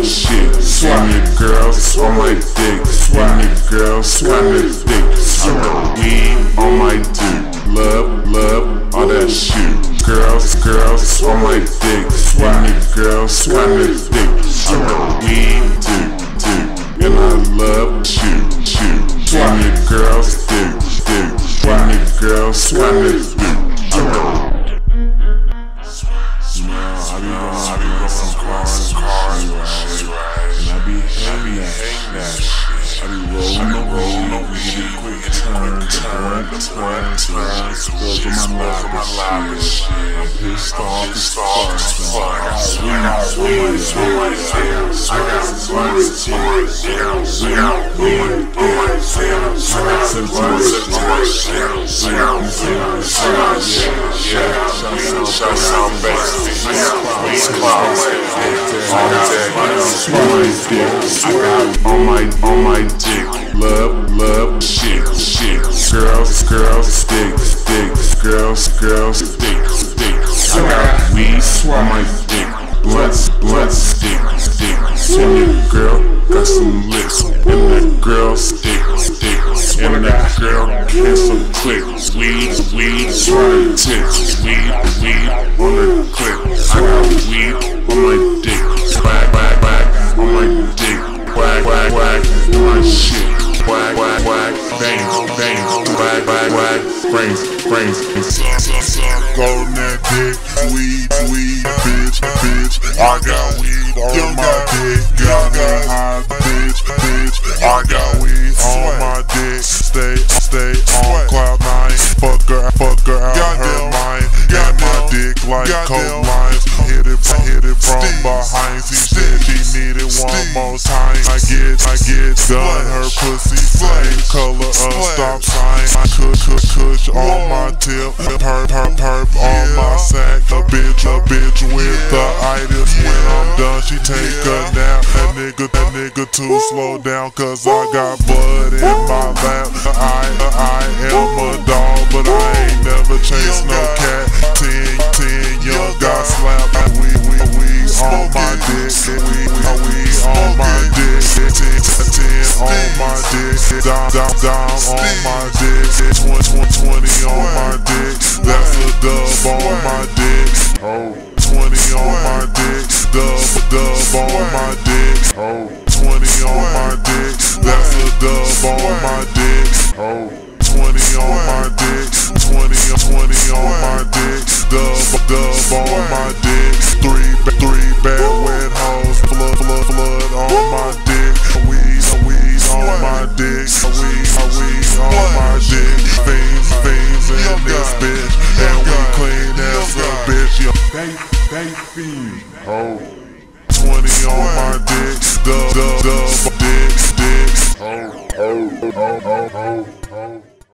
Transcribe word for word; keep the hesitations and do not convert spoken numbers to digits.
that shit. Swap your girls on my dick. Swap your girls on my dick. Swap weed on my dick. Love, love, all that shit. Girls, girls on my dick. Swap your girls on my dick. Swap weed, dick, dick, and I love shoot, shoot. Swap your girls, dick, dick. Swap your girls on my dick. Swap. I got on my on my dick, love, love, shit, shit, girls, girls, dicks, dicks, girls, girls, dicks, dicks. I got weed on my dick, blunts, blunts, dicks, dicks. And your girl got some licks, and that girl sticks, sticks. And that girl has some clicks, weed, weed, on her tits, weed, weed on her clip. I got weed on my dick, whack, whack, whack on my dick, whack, whack, whack on my shit. Whack, whack, whack, bangs, bangs, whack, whack, whack, brains, brains, brains. Blowin' that dick, weed, weed, bitch, bitch. I got weed on my dick, y'all got high, bitch, bitch. I got weed on my dick, stay, stay on cloud nine. Fuck her, fuck her out her mind. Got my dick like cold lines. Hit it, hit it from behind. She said she needed one more time. I get, I get done her pussy. Same color of stop sign. I cook, cook, kush on my tip. Perp, perp, perp on my sack. A bitch, a bitch with the itis. When I'm done, she take a nap. That nigga, that nigga too slow down. Cause I got blood in my lap. I, I am a dog, but I ain't never chased no cat. Ten, ten, young got slapped. We, we, we on my dick. We, we, we on my dick. Ten, ten on my dick. Dom, dom, dom on my dick. Twenty, twenty, twenty on my dick. That's a dub on my dick. Twenty on my dick. Dub, dub on my dick. Twenty on my dick. That's a dub on my dick. Twenty on my dick. Twenty, twenty on my dick. Dub, dub on my dick. Three, three bad wet hoes. Flood, flood, flood on my dick. Weed, weed on my dick, a weed, a weed on my dick. Things, things in this bitch, and we clean as a bitch. Yo, they, they feed. Twenty on my dick, dub, dub